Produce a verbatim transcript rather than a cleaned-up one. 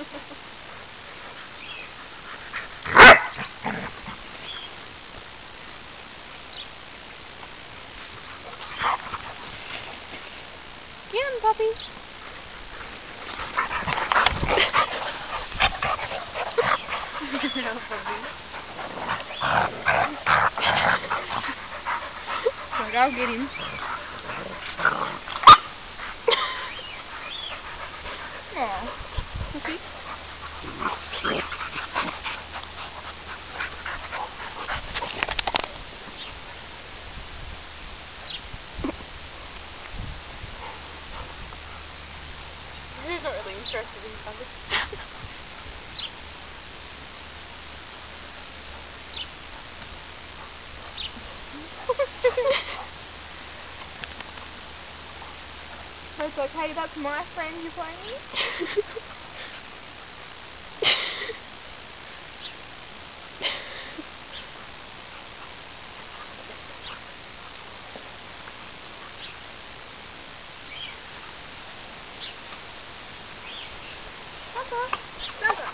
Get him, puppy. No, puppy. I'll get him. Oh, puppy. You're not really interested in puppy. It's like, hey, that's my friend you're playing with? Papa, Papa.